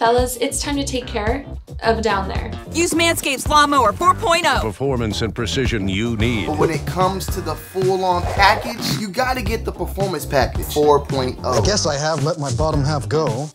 Fellas, it's time to take care of down there. Use Manscaped's Lawn Mower 4.0. Performance and precision you need. But when it comes to the full-on package, you gotta get the performance package 4.0. I guess I have let my bottom half go.